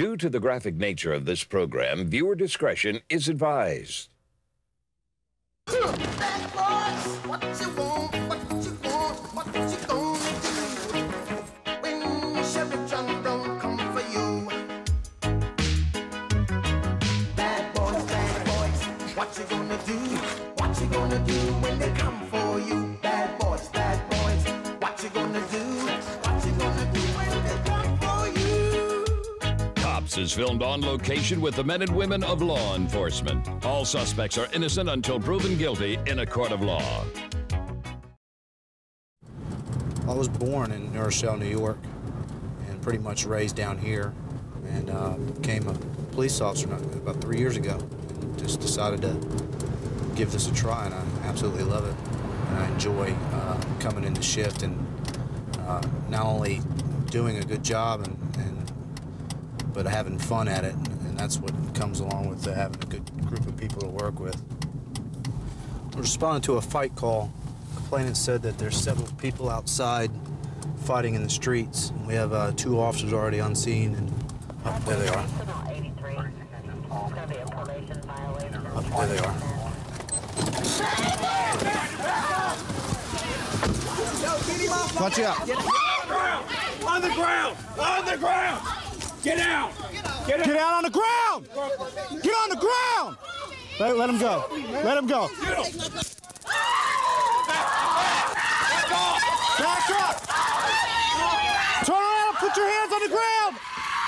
Due to the graphic nature of this program, viewer discretion is advised. Is filmed on location with the men and women of law enforcement. All suspects are innocent until proven guilty in a court of law. I was born in New Rochelle, New York, and pretty much raised down here, and became a police officer about 3 years ago. And just decided to give this a try, and I absolutely love it. And I enjoy coming into shift and not only doing a good job but having fun at it, and that's what comes along with having a good group of people to work with. Responding to a fight call, complainant said that there's several people outside fighting in the streets. We have two officers already on scene, and up there they are. Up there they are. Watch out! On the ground! On the ground! Get out! Get out! Get out on the ground! Get on the ground! Let him go. Let him go. Back up! Turn around and put your hands on the ground!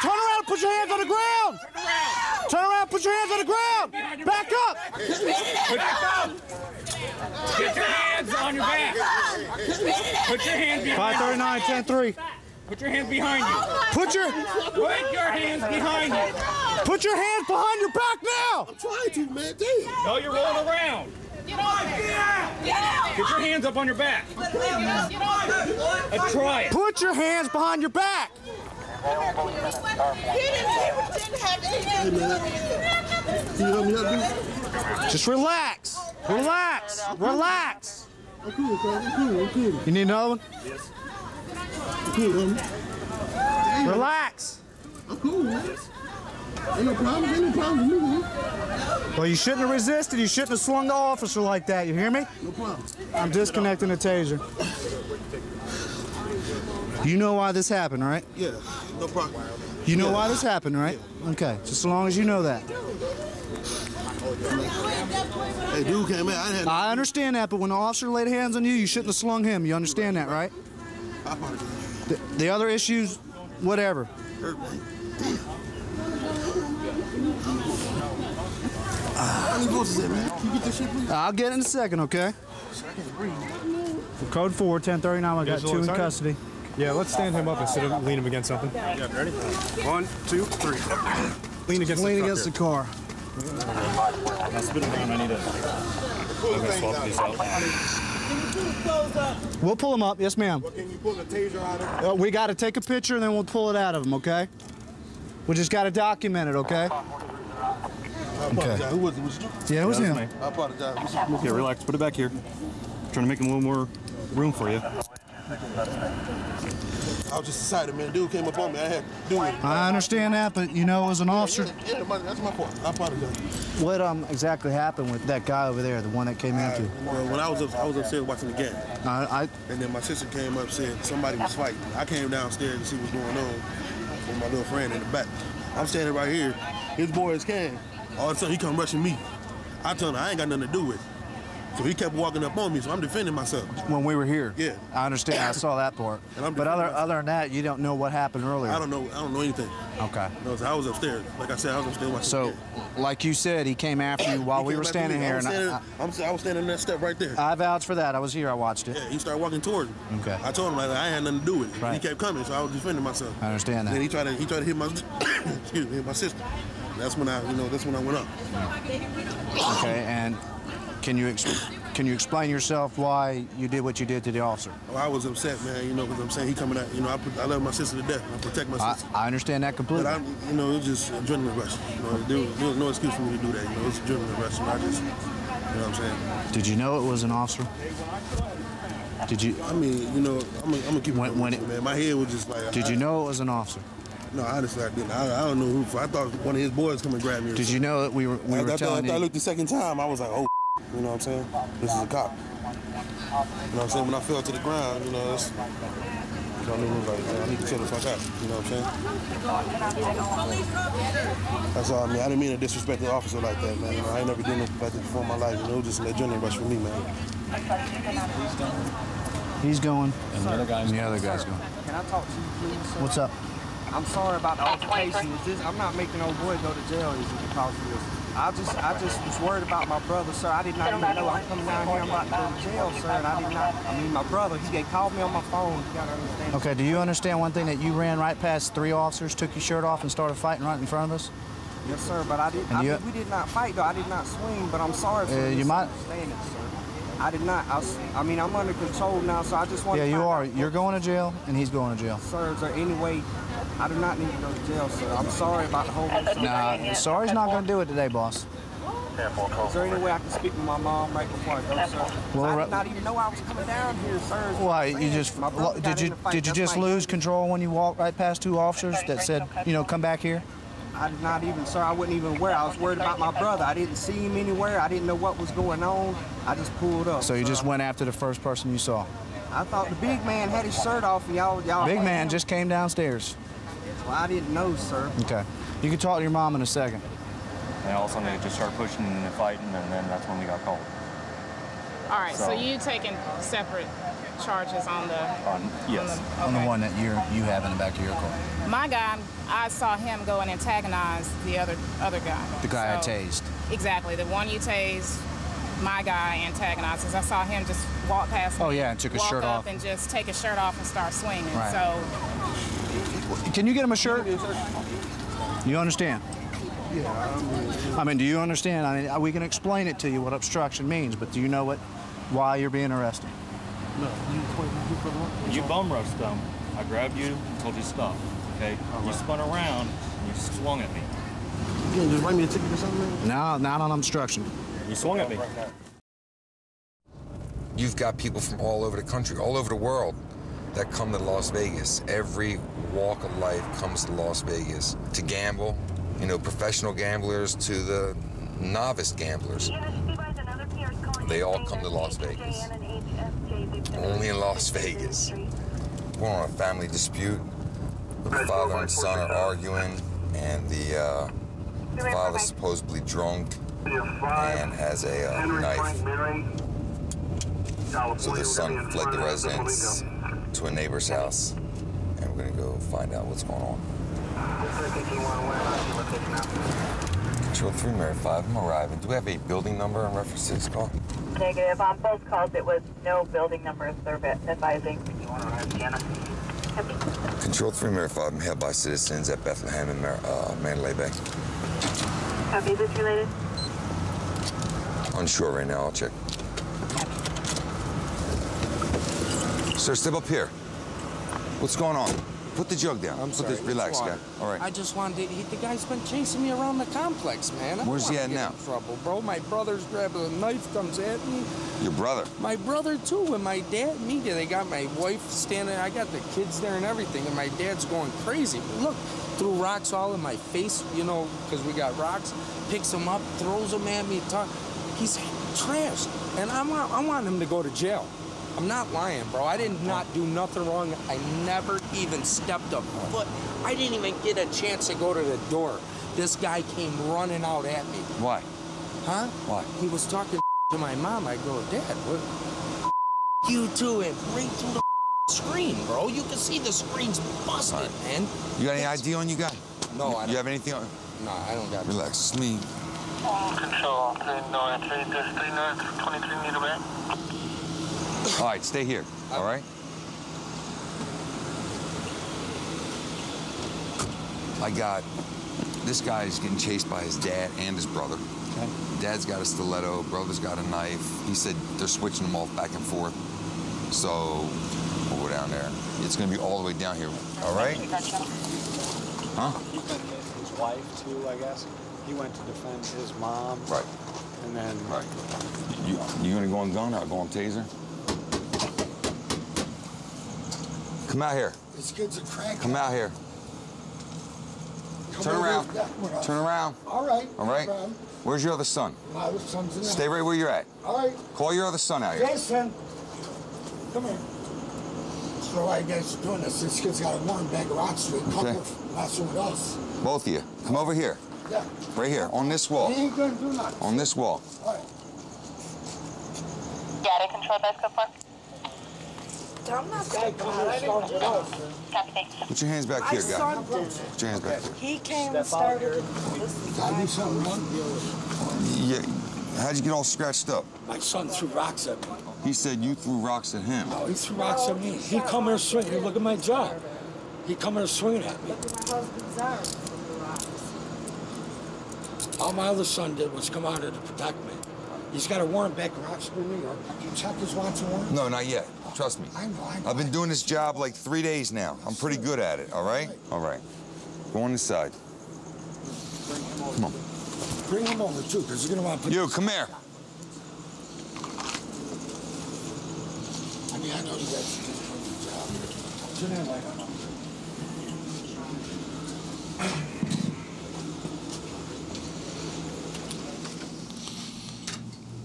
Turn around and put your hands on the ground! Turn around and put your hands on the ground! Back up! Put your hands on your back! Put your hands behind you. 539, 10-3. Put your hands behind you. Put your hands behind you. Put your hands behind your back now. I'm trying to, man. Damn. No, you're rolling around. Get out. Get out. Get your hands up on your back. Let's try it. Put your hands behind your back. Just relax. Relax. Relax. You need another one? Yes. Relax. I'm cool, man. Ain't no problem. Ain't no problem with me, man. Well, you shouldn't have resisted. You shouldn't have swung the officer like that. You hear me? No problem. I'm disconnecting the taser. You know why this happened, right? Yeah. No problem. You know why this happened, right? Yeah. Okay. Just as long as you know that. Hey, dude came in. I understand that, but when the officer laid hands on you, you shouldn't have slung him. You understand that, right? The other issues, whatever. I'll get it in a second, okay? For code 4, 1039, I got two in custody. Yeah, let's stand him up instead of lean him against something. Yeah, ready? 1, 2, 3. Lean against the car. I'll spin around. I need to swap these out. We'll pull them up, yes, ma'am. Well, can you pull the taser out of them? We got to take a picture and then we'll pull it out of them, okay? We just got to document it, okay? I apologize. Okay. Who was it? Yeah, it was him. I apologize. Yeah, relax. Put it back here. I'm trying to make a little more room for you. I was just excited, man. Dude came up on me. I had to do it. I understand that, but you know, as an officer. Yeah, that's my fault. I apologize. What exactly happened with that guy over there, the one that came after you? Well, when I was upstairs watching the game. And then my sister came up and said somebody was fighting. I came downstairs to see what's going on with my little friend in the back. I'm standing right here. His boys came. All of a sudden, he come rushing me. I told him I ain't got nothing to do with it. So he kept walking up on me, so I'm defending myself. When we were here? Yeah. I understand. I saw that part. But other than that, you don't know what happened earlier? I don't know anything. Okay. No, so I was upstairs. Like I said, I was upstairs watching. So, like you said, he came after you while we were standing here. I was standing in that step right there. I vouched for that. I was here. I watched it. Yeah, he started walking towards me. Okay. I told him like, I had nothing to do with it. Right. He kept coming, so I was defending myself. I understand that. Then he tried to hit my excuse me, hit my sister. That's when I went up. Okay, and can you explain yourself why you did what you did to the officer? Well, I was upset, man, because I'm saying he coming out, I love my sister to death. I protect my sister. I understand that completely. But, it was just adrenaline rush. There was no excuse for me to do that. It was adrenaline rush, and I just, what I'm saying? Did you know it was an officer? Did you? I mean, I'm going to keep it, man. My head was just like... Did you know it was an officer? No, honestly, I didn't. I don't know who. I thought one of his boys come and grab me. Did you know that we were telling you? I looked the second time. I was like, oh, you know what I'm saying? This is a cop. You know what I'm saying? When I fell to the ground, you know, it's, I need to chill the fuck out. You know what I'm saying? That's all I mean. I didn't mean to disrespect the officer like that, man. You know, I ain't never done nothing like that before in my life. You know, just an adrenaline rush for me, man. He's going. And the other guy's going. Can I talk to you, please, sir? What's up? I'm sorry about the altercation. I'm not making old boy go to jail. Is it because of this? I just was worried about my brother, sir. I did not even know I'm coming down here. I'm about to go to jail, sir. And I did not. I mean, my brother, he called me on my phone. You gotta understand. Okay. Do you understand one thing, that you ran right past three officers, took your shirt off, and started fighting right in front of us? Yes, sir. But I did. We did not fight, though. I did not swing. But I'm sorry for you misunderstanding, sir. I did not. I mean, I'm under control now, so I just want. Yeah, you are. You're going to jail, and he's going to jail. Sir, is there any way? I do not need to go to jail, sir. I'm sorry about the whole thing. Nah, sorry's not going to do it today, boss. Is there any way I can speak with my mom right before I go, sir? Well, I did not even know I was coming down here, sir. Why? You just did you just lose control when you walked right past two officers that said, you know, come back here? I did not even, sir. I wasn't even aware. I was worried about my brother. I didn't see him anywhere. I didn't know what was going on. I just pulled up. So you just went after the first person you saw? I thought the big man had his shirt off, and y'all. Big man just came downstairs. Well, I didn't know, sir. Okay. You can talk to your mom in a second. And all of a sudden, they just started pushing and fighting, and then that's when we got called. All right, so you taking separate charges on the... Yes. On the one that you have in the back of your car. My guy, I saw him go and antagonize the other guy. The guy I tased. Exactly. The one you tased, my guy antagonizes. I saw him just walk past me. Oh, yeah, and took his shirt off. And just take his shirt off and start swinging. Right. So... Can you get him a shirt? You understand? Yeah. I mean, do you understand? I mean, we can explain it to you what obstruction means, but do you know why you're being arrested? No. You bum rushed them. I grabbed you and told you to stop. Okay. Right. You spun around and you swung at me. You gonna just write me a ticket or something? No, not on obstruction. You swung at me. You've got people from all over the country, all over the world, that come to Las Vegas. Every walk of life comes to Las Vegas to gamble, you know, professional gamblers to the novice gamblers. They all come to Las Vegas. Only in Las Vegas. We're on a family dispute. The father and son are arguing, and the father's supposedly drunk and has a knife. So the son fled the residence to a neighbor's house, and we're gonna go find out what's going on. Control 3, Mary 5, I'm arriving. Do we have a building number in reference to this call? Negative. On both calls, it was no building number advising. Control 3, Mary 5, I'm held by citizens at Bethlehem and Mandalay Bay. Copy, is this related? Unsure right now, I'll check. Sir, step up here. What's going on? Put the jug down. Relax, guy. All right. I just wanted to... The guy's been chasing me around the complex, man. Where's he at now? In trouble, bro. My brother's grabbing a knife, comes at me. Your brother? My brother, too, and my dad. Me, they got my wife standing. I got the kids there and everything, and my dad's going crazy. But look, threw rocks all in my face, you know, because we got rocks. Picks them up, throws them at me. He's trash. And I want him to go to jail. I'm not lying, bro. I did not do nothing wrong. I never even stepped a foot. I didn't even get a chance to go to the door. This guy came running out at me. Why? Huh? Why? He was talking to my mom. I go, Dad, what? You too, and break through the screen, bro. You can see the screen's busted, man. You got any ID on you, guy? No, I don't. You have anything on? No, I don't got it. Relax, sleep. Control 393, just 393 meter back. All right, stay here, all right? My God, this guy is getting chased by his dad and his brother. Okay. Dad's got a stiletto, brother's got a knife. He said they're switching them off back and forth. So we'll go down there. It's gonna be all the way down here, all right? Huh? He defended his wife too, I guess. He went to defend his mom. Right. And then... Right. You gonna go on gun or go on taser? Come out here. This kid's a crackhead. Come out here. Turn around. Turn around. All right. All right. Where's your other son? My other son's in there. Stay right where you're at. All right. Call your other son out here. Jason. Come here. So why you guys are doing this? This kid's got a warrant back at Rochester. Last one with us. Both of you. Come over here. Yeah. Right here. On this wall. He ain't gonna do nothing. On this wall. All right. Data control by Skywalker. Put your hands back here, guys. Put your hands back here. He came and started. I do something. Yeah. How'd you get all scratched up? My son threw rocks at me. He said you threw rocks at him. No, he threw rocks at me. He come here swinging. Hey, look at my job. He come here swinging at me. Look at my husband's arms. All my other son did was come out here to protect me. He's got a warrant back in Rochester, New York. Did you check his watch warrant? No, not yet. Trust me. I know, I know. I've been doing this job like 3 days now. I'm pretty good at it, all right? All right. Go on this side. Come on. Bring him over, too, because you're going to want to put... You, come here. I mean, I know you guys are just doing the job. Turn that light on.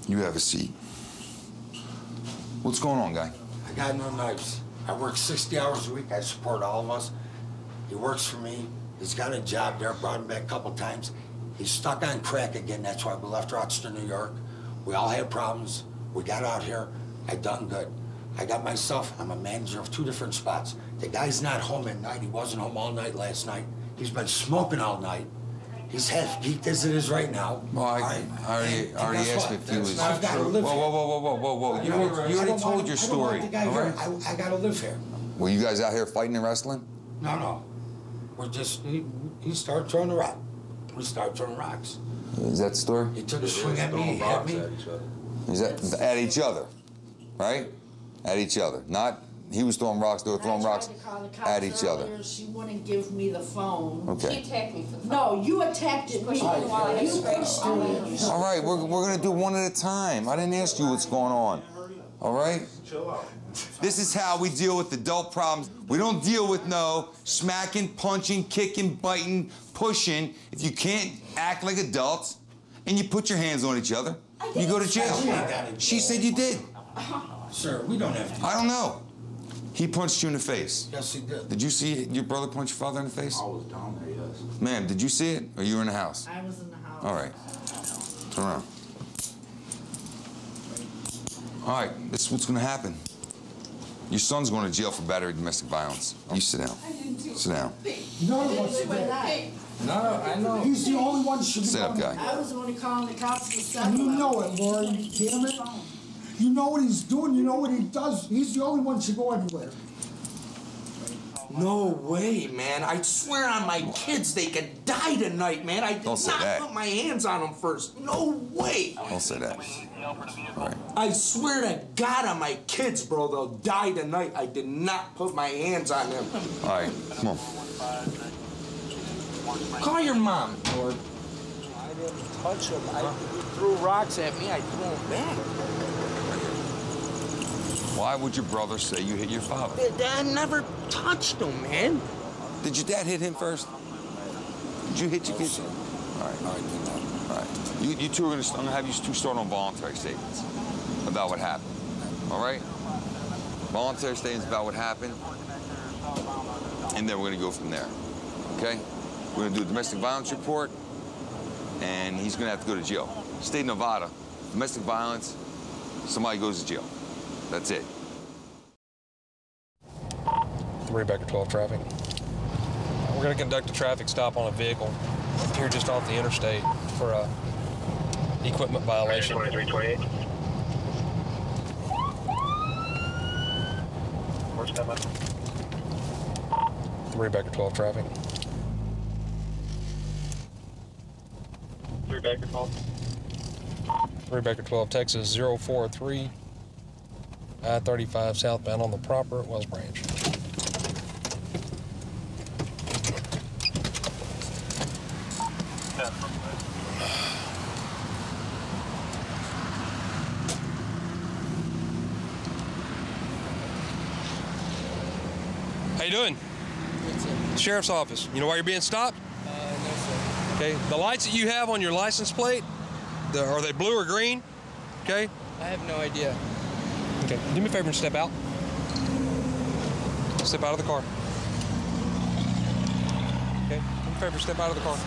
You have a seat. What's going on, guy? I got no knives. I work 60 hours a week. I support all of us. He works for me. He's got a job there. Brought him back a couple times. He's stuck on crack again. That's why we left Rochester, New York. We all had problems. We got out here. I done good. I got myself. I'm a manager of 2 different spots. The guy's not home at night. He wasn't home all night last night. He's been smoking all night. He's half geeked as it is right now. Well, I already asked if he was... I've got to live here. Whoa. You already told your story. I got to live here. Were you guys out here fighting and wrestling? No. We're just... He started throwing a rock. We started throwing rocks. Is that the story? He took a swing at me, he hit me. Is that at each other, right? At each other. Not... He was throwing rocks. They were throwing rocks at each other. She wouldn't give me the phone. Okay. She attacked me for the phone. No, you attacked me. All right, we're going to do one at a time. I didn't ask you what's going on. All right? Chill out. This is how we deal with adult problems. We don't deal with no smacking, punching, kicking, biting, pushing. If you can't act like adults and you put your hands on each other, you go to jail. She said you did. Sir, we don't have to. I don't know. He punched you in the face. Yes, he did. Did you see your brother punch your father in the face? I was down there, yes. Ma'am, did you see it, or you were in the house? I was in the house. All right. Turn around. All right, this is what's going to happen. Your son's going to jail for battery domestic violence. You sit down. I didn't do it. Sit down. None of us did that. No, I know. He's the only one who should be calling. Sit up, guy. I was the one calling the cops for stuff. You know it, Lori. Damn it. You know what he's doing. You know what he does. He's the only one to go anywhere. No way, man. I swear on my kids they could die tonight, man. I did not put my hands on them first. No way. Don't say that. All right. I swear to God on my kids, bro. They'll die tonight. I did not put my hands on them. All right. Come on. Call your mom, Lord. I didn't touch him. He threw rocks at me. I threw them back. Why would your brother say you hit your father? I never touched him, man. Did your dad hit him first? Did you hit your kid? All right. You two are going to... I'm going to have you two start on voluntary statements about what happened, all right? Voluntary statements about what happened, and then we're going to go from there, okay? We're going to do a domestic violence report, and he's going to have to go to jail. State of Nevada, domestic violence, somebody goes to jail. That's it. 3 back to 12 traffic. We're going to conduct a traffic stop on a vehicle here just off the interstate for a equipment violation. 2328. Where's that one? 3 back to 12 traffic. 3 back to 12. 3 back to 12, Texas 043. I-35 southbound on the proper at Wells Branch. How you doing? Sheriff's office. You know why you're being stopped? No. Okay, the lights that you have on your license plate, are they blue or green? Okay. I have no idea. Okay, do me a favor and step out. Step out of the car. Okay, do me a favor and step out of the car.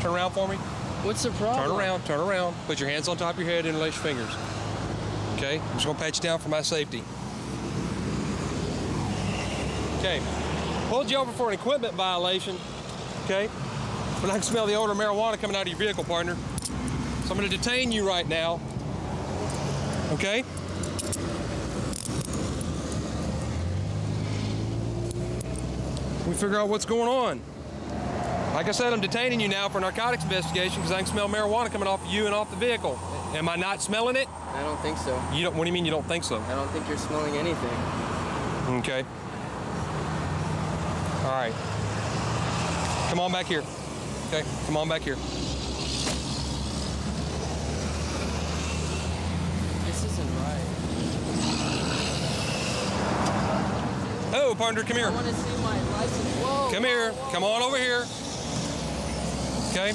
Turn around for me. What's the problem? Turn around, put your hands on top of your head and interlace your fingers. Okay, I'm just gonna pat you down for my safety. Okay, pulled you over for an equipment violation, okay? But I can smell the odor of marijuana coming out of your vehicle, partner. So I'm gonna detain you right now, okay? We figure out what's going on. Like I said, I'm detaining you now for a narcotics investigation because I can smell marijuana coming off of you and off the vehicle. Am I not smelling it? I don't think so. You don't? What do you mean you don't think so? I don't think you're smelling anything. Okay. All right. Come on back here. Okay, come on back here. This isn't right. Oh, partner, come here. I want to see my license. Whoa, come here. Whoa. Come on over here. Okay.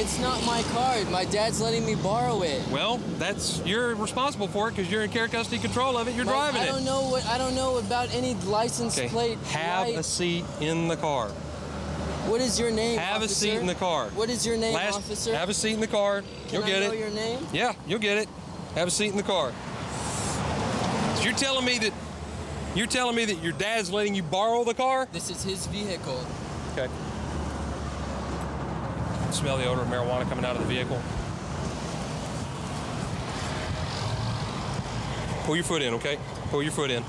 It's not my card. My dad's letting me borrow it. Well, that's you're responsible for it because you're in care, custody, control of it. You're driving it. I don't know about any license plate. Have a seat in the car. What is your name, officer? Have a seat in the car. What is your name, officer? Have a seat in the car. You'll get it. Can I know your name? Yeah, you'll get it. Have a seat in the car. So you're telling me that your dad's letting you borrow the car? This is his vehicle. Okay. Smell the odor of marijuana coming out of the vehicle. Pull your foot in, okay? Pull your foot in.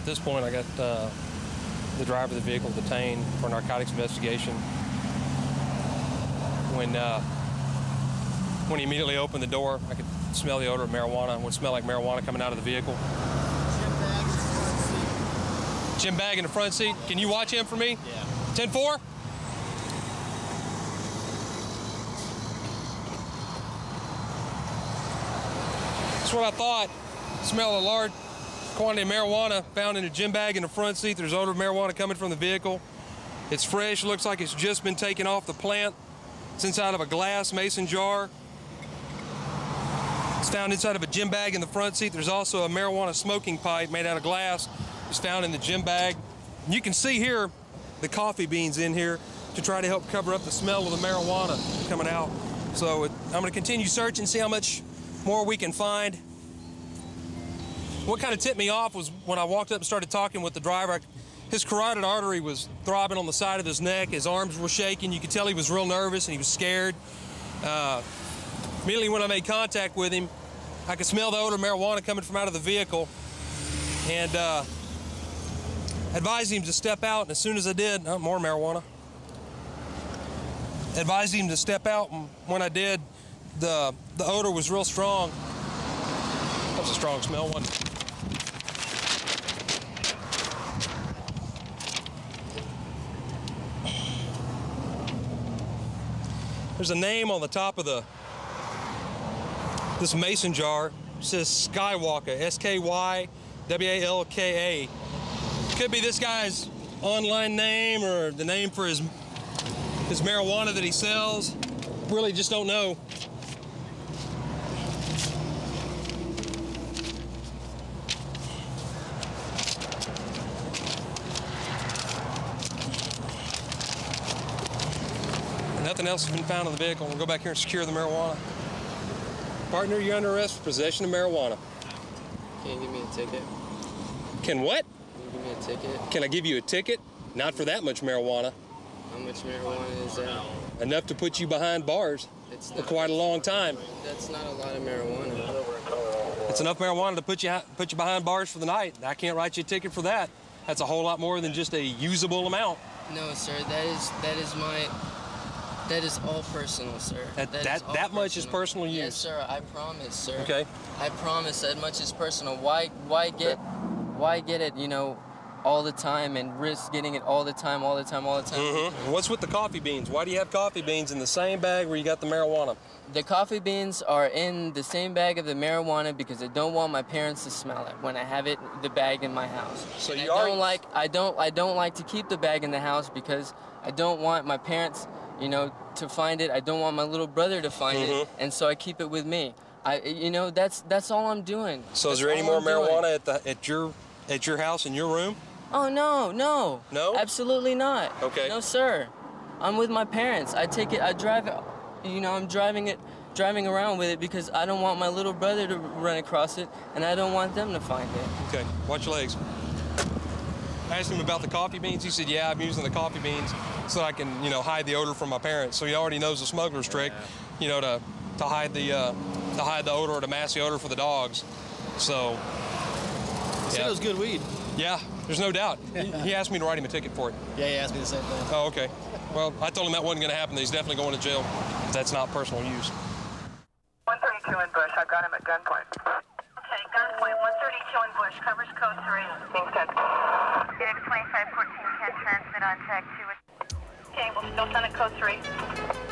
At this point, I got the driver of the vehicle detained for a narcotics investigation. When he immediately opened the door, I could smell the odor of marijuana. It would smell like marijuana coming out of the vehicle. Gym bag in the front seat. Can you watch him for me? Yeah. 10-4? That's what I thought. Smell a large quantity of marijuana found in a gym bag in the front seat. There's odor of marijuana coming from the vehicle. It's fresh. Looks like it's just been taken off the plant. It's inside of a glass mason jar. It's found inside of a gym bag in the front seat. There's also a marijuana smoking pipe made out of glass. It's found in the gym bag. You can see here the coffee beans in here to try to help cover up the smell of the marijuana coming out. So I'm going to continue searching, see how much more we can find. What kind of tipped me off was when I walked up and started talking with the driver. His carotid artery was throbbing on the side of his neck. His arms were shaking. You could tell he was real nervous and he was scared. Immediately when I made contact with him, I could smell the odor of marijuana coming from out of the vehicle. And advised him to step out, and as soon as I did, more marijuana. Advised him to step out, and when I did, the odor was real strong. That was a strong smell, wasn't it? There's a name on the top of this mason jar. It says Skywalker, S-K-Y-W-A-L-K-A. Could be this guy's online name or the name for his marijuana that he sells. Really just don't know. Nothing else has been found in the vehicle. We'll go back here and secure the marijuana. Partner, you're under arrest for possession of marijuana. Can you give me a ticket? Can what? Ticket. Can I give you a ticket? Not for that much marijuana. How much marijuana is that? Enough to put you behind bars for quite a long time. That's not a lot of marijuana. It's enough marijuana to put you behind bars for the night. I can't write you a ticket for that. That's a whole lot more than just a usable amount. No, sir. That is all personal, sir. That much is personal use. Yes, sir. I promise, sir. Okay. I promise that much is personal. Why get it? You know. all the time and risk getting it all the time. Mm-hmm. What's with the coffee beans? Why do you have coffee beans in the same bag where you got the marijuana? The coffee beans are in the same bag of the marijuana because I don't want my parents to smell it when I have it, the bag in my house. So you are... I don't like to keep the bag in the house because I don't want my parents, you know, to find it. I don't want my little brother to find it, and so I keep it with me. You know, that's all I'm doing. So is there any more marijuana at your house, in your room? Oh, no, no. No? Absolutely not. Okay. No, sir. I'm with my parents. I take it, I drive it, you know, I'm driving around with it because I don't want my little brother to run across it, and I don't want them to find it. Okay, watch your legs. I asked him about the coffee beans. He said, yeah, I'm using the coffee beans so I can, you know, hide the odor from my parents. So he already knows the smuggler's trick, you know, to hide the odor or to mask the odor for the dogs. So, yeah. It was good weed. Yeah, there's no doubt. He asked me to write him a ticket for it. Yeah, he asked me the same thing. Oh, okay. Well, I told him that wasn't going to happen. He's definitely going to jail. That's not personal use. 132 in Bush. I've got him at gunpoint. Okay, gunpoint 132 in Bush. Covers code 3. Thanks, Ted. Negative 25, 14, 10, transmit on tag 2. Okay, we'll still send a code 3.